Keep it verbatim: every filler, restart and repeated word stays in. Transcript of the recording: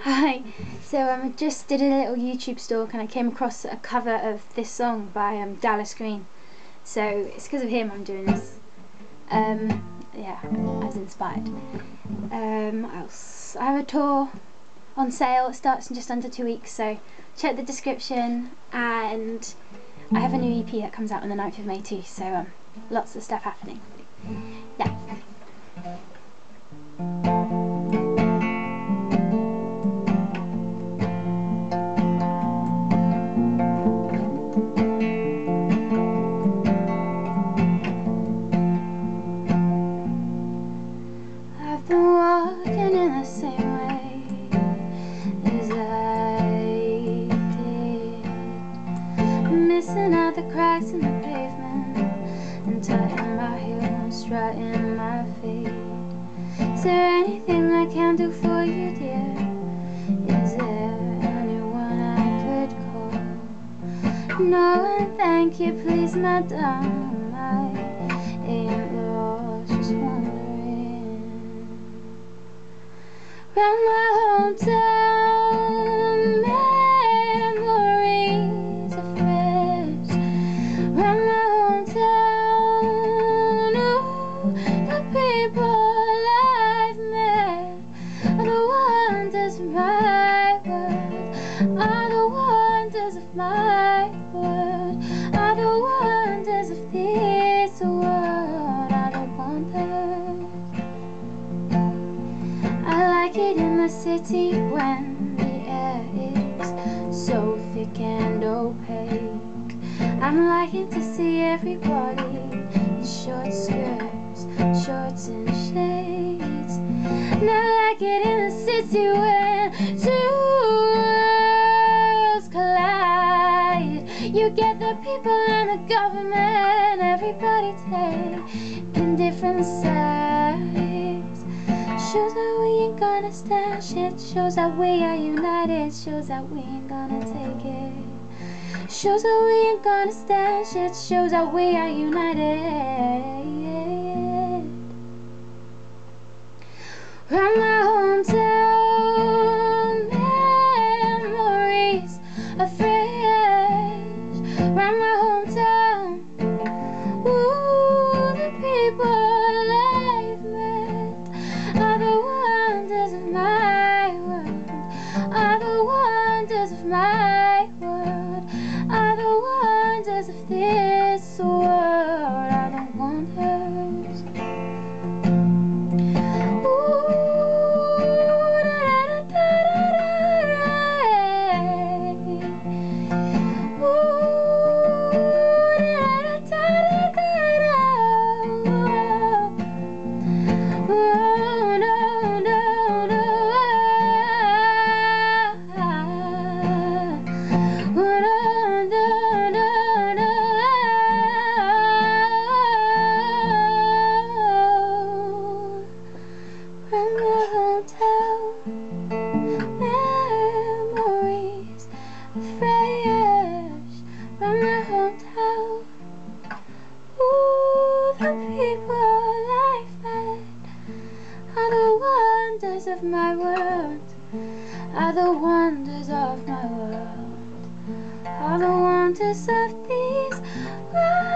Hi, so um, I just did a little YouTube stalk and I came across a cover of this song by um, Dallas Green. So it's because of him I'm doing this. Um, yeah, I was inspired. Um, what else? I have a tour on sale. It starts in just under two weeks, so check the description. And I have a new E P that comes out on the ninth of May too, so um, lots of stuff happening. Yeah. Missing out the cracks in the pavement and tightening my heels, strutting my feet. Is there anything I can do for you, dear? Is there anyone I could call? No, and thank you, please, madam. I ain't lost, just wandering round my hometown. My world, are the wonders of my world, are the wonders of this world, are the wonders. I like it in the city when the air is so thick and opaque. I'm liking to see everybody in short skirts, shorts and shades. And I like it in the city when two worlds collide. You get the people and the government, everybody taking different sides. Shows that we ain't gonna stand shit. Shows that we are united. Shows that we ain't gonna take it. Shows that we ain't gonna stand shit. Shows that we are united. Round my hometown. My world, are the wonders of this world, are the wonders. Ooh, da da da da da. Ooh, da da da da da. Oh no no no. Of my world, are the wonders of my world, are the wonders of these worlds.